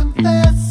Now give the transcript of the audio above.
can dance.